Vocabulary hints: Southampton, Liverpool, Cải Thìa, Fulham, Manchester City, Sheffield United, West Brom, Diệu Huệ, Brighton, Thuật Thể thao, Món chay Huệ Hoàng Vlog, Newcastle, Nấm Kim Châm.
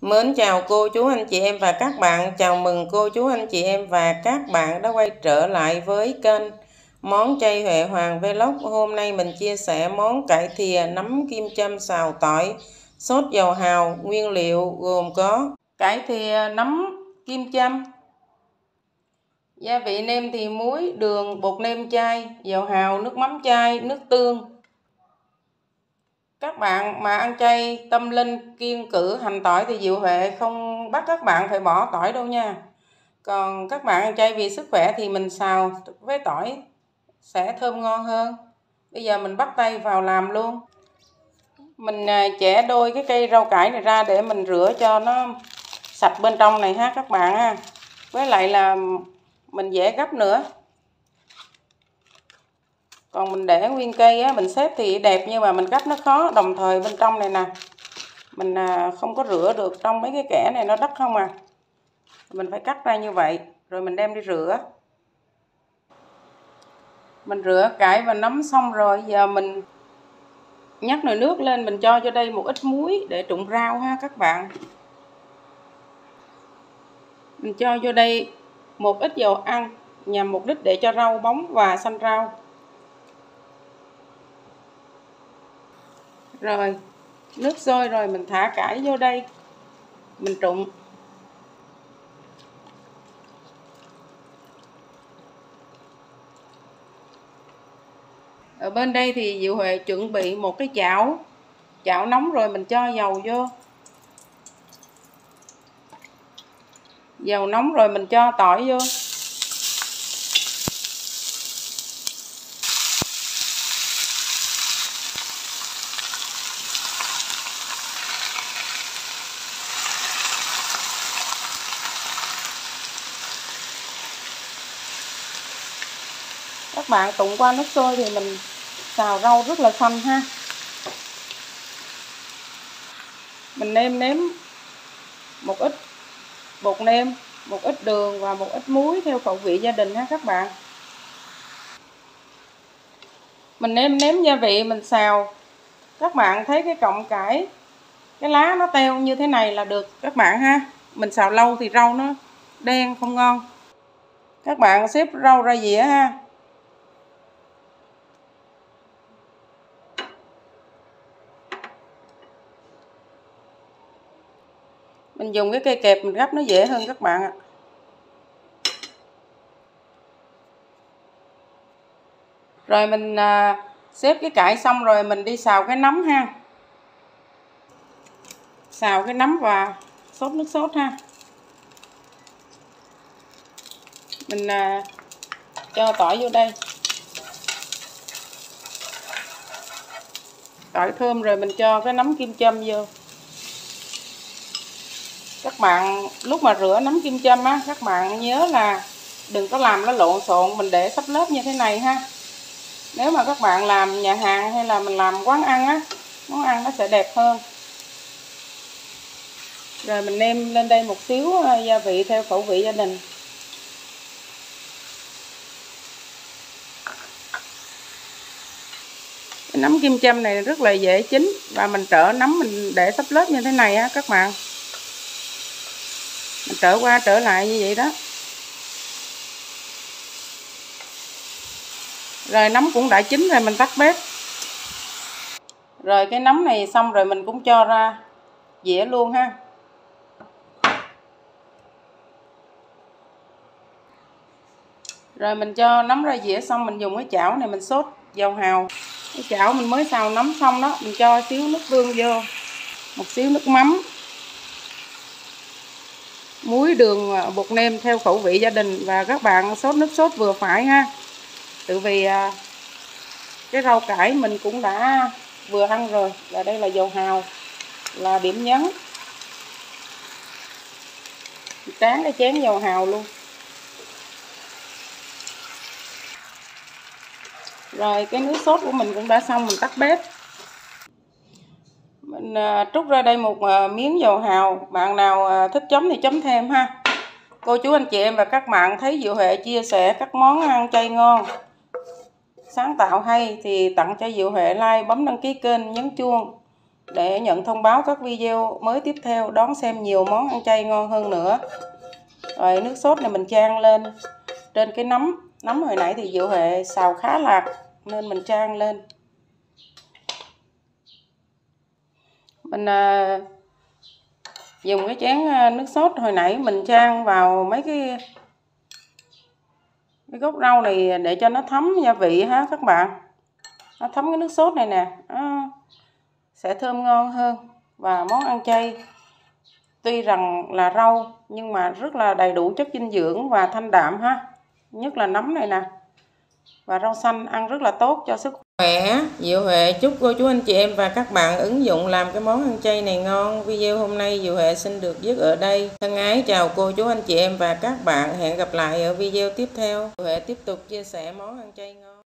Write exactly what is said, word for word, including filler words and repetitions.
Mến chào cô chú anh chị em và các bạn. Chào mừng cô chú anh chị em và các bạn đã quay trở lại với kênh Món chay Huệ Hoàng Vlog. Hôm nay mình chia sẻ món cải thìa nấm kim châm xào tỏi sốt dầu hào. Nguyên liệu gồm có cải thìa nấm kim châm, gia vị nêm thì muối, đường, bột nêm chay, dầu hào, nước mắm chay, nước tương. Các bạn mà ăn chay tâm linh kiêng cữ hành tỏi thì Diệu Huệ không bắt các bạn phải bỏ tỏi đâu nha. Còn các bạn ăn chay vì sức khỏe thì mình xào với tỏi sẽ thơm ngon hơn. Bây giờ mình bắt tay vào làm luôn. Mình chẻ đôi cái cây rau cải này ra để mình rửa cho nó sạch bên trong này ha các bạn ha. Với lại là mình dễ gấp nữa. Còn mình để nguyên cây á, mình xếp thì đẹp nhưng mà mình gấp nó khó. Đồng thời bên trong này nè, mình không có rửa được, trong mấy cái kẽ này nó đất không à. Mình phải cắt ra như vậy, rồi mình đem đi rửa. Mình rửa cải và nấm xong rồi, giờ mình nhắc nồi nước lên, mình cho vô đây một ít muối để trụng rau ha các bạn. Mình cho vô đây một ít dầu ăn nhằm mục đích để cho rau bóng và xanh rau. Rồi, nước sôi rồi mình thả cải vô đây, mình trụng. Ở bên đây thì Diệu Huệ chuẩn bị một cái chảo, chảo nóng rồi mình cho dầu vô. Dầu nóng rồi mình cho tỏi vô. Các bạn tụng qua nước sôi thì mình xào rau rất là xanh ha. Mình nêm nếm một ít bột nêm, một ít đường và một ít muối theo khẩu vị gia đình ha các bạn. Mình nêm nếm gia vị mình xào. Các bạn thấy cái cọng cải, cái lá nó teo như thế này là được các bạn ha. Mình xào lâu thì rau nó đen không ngon. Các bạn xếp rau ra dĩa ha. Mình dùng cái cây kẹp mình gấp nó dễ hơn các bạn ạ. Rồi mình à, xếp cái cải xong rồi mình đi xào cái nấm ha. Xào cái nấm và sốt nước sốt ha. Mình à, cho tỏi vô đây. Tỏi thơm rồi mình cho cái nấm kim châm vô. Các bạn lúc mà rửa nấm kim châm á, các bạn nhớ là đừng có làm nó lộn xộn, mình để sắp lớp như thế này ha. Nếu mà các bạn làm nhà hàng hay là mình làm quán ăn á, món ăn nó sẽ đẹp hơn. Rồi mình nêm lên đây một xíu gia vị theo khẩu vị gia đình. Cái nấm kim châm này rất là dễ chín và mình trở nấm mình để sắp lớp như thế này á các bạn. Mình trở qua trở lại như vậy đó. Rồi nấm cũng đã chín rồi mình tắt bếp. Rồi cái nấm này xong rồi mình cũng cho ra dĩa luôn ha. Rồi mình cho nấm ra dĩa xong mình dùng cái chảo này mình sốt dầu hào. Cái chảo mình mới xào nấm xong đó, mình cho xíu nước tương vô, một xíu nước mắm, muối, đường, bột nêm theo khẩu vị gia đình. Và các bạn sốt nước sốt vừa phải ha. Tự vì cái rau cải mình cũng đã vừa ăn rồi. Và đây là dầu hào là điểm nhấn. Tráng cái chén dầu hào luôn. Rồi cái nước sốt của mình cũng đã xong, mình tắt bếp. Mình trút ra đây một miếng dầu hào. Bạn nào thích chấm thì chấm thêm ha. Cô chú anh chị em và các bạn thấy Diệu Huệ chia sẻ các món ăn chay ngon, sáng tạo hay thì tặng cho Diệu Huệ like, bấm đăng ký kênh, nhấn chuông để nhận thông báo các video mới tiếp theo, đón xem nhiều món ăn chay ngon hơn nữa. Rồi nước sốt này mình chan lên trên cái nấm. Nấm hồi nãy thì Diệu Huệ xào khá lạc nên mình chan lên. Mình à, dùng cái chén nước sốt hồi nãy mình chan vào mấy cái cái gốc rau này để cho nó thấm gia vị ha các bạn. Nó thấm cái nước sốt này nè, nó sẽ thơm ngon hơn. Và món ăn chay tuy rằng là rau nhưng mà rất là đầy đủ chất dinh dưỡng và thanh đạm ha. Nhất là nấm này nè. Và rau xanh ăn rất là tốt cho sức khỏe. Diệu Huệ chúc cô chú anh chị em và các bạn ứng dụng làm cái món ăn chay này ngon. Video hôm nay Diệu Huệ xin được dứt ở đây. Thân ái chào cô chú anh chị em và các bạn. Hẹn gặp lại ở video tiếp theo. Diệu Huệ tiếp tục chia sẻ món ăn chay ngon.